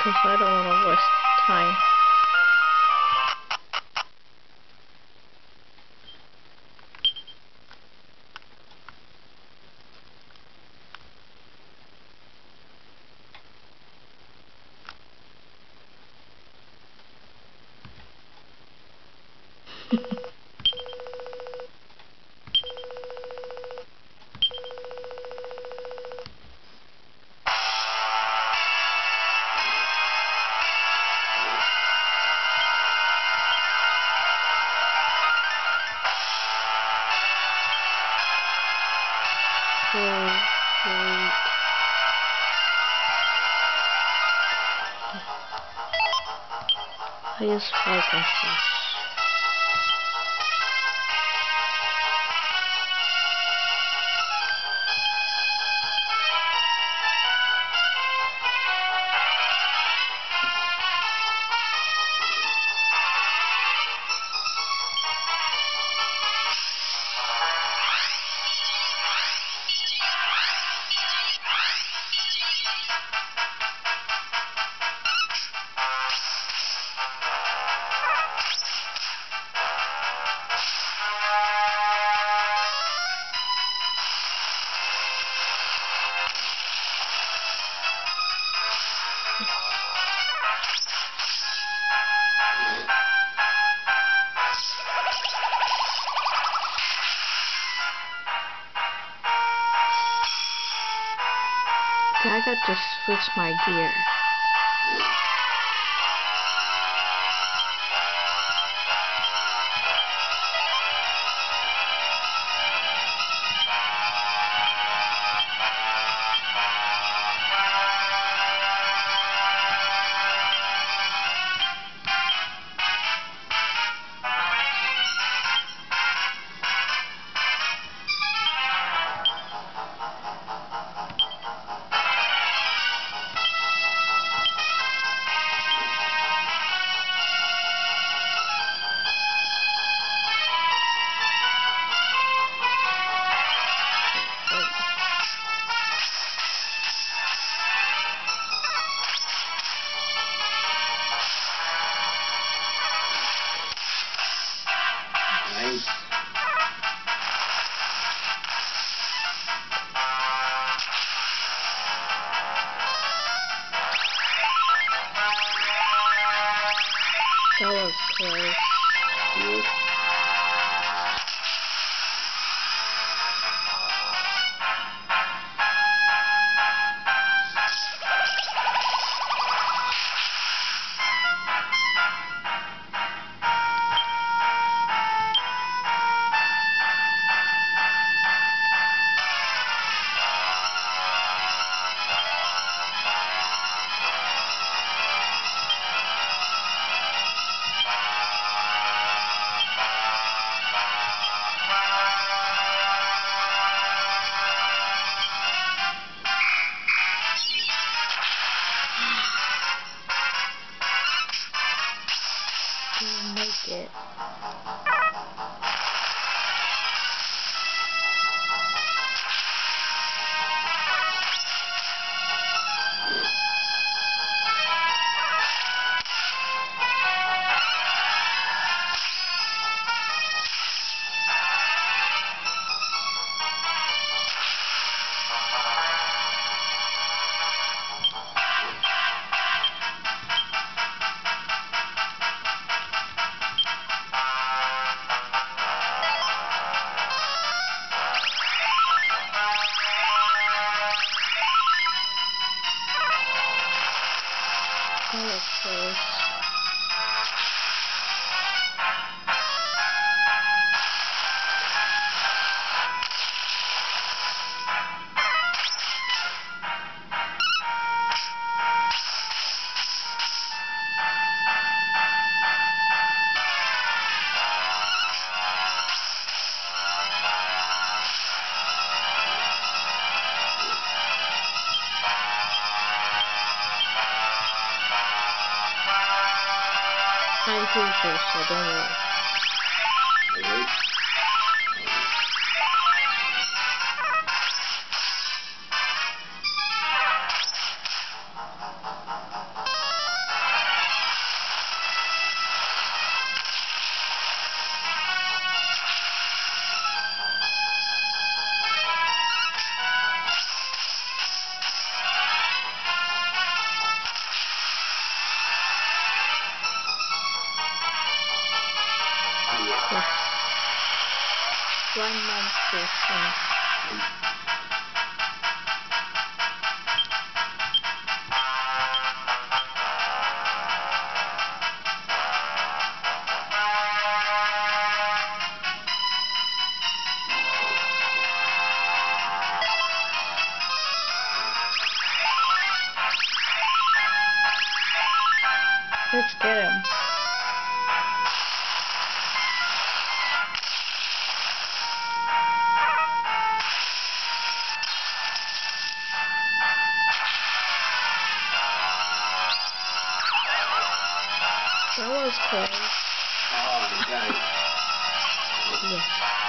Because I don't want to waste time. I use fire casters. I got to switch my gear. That was close. Yep. It. 它就是小动物。One month station. Let's get him. That was close. Oh, yeah.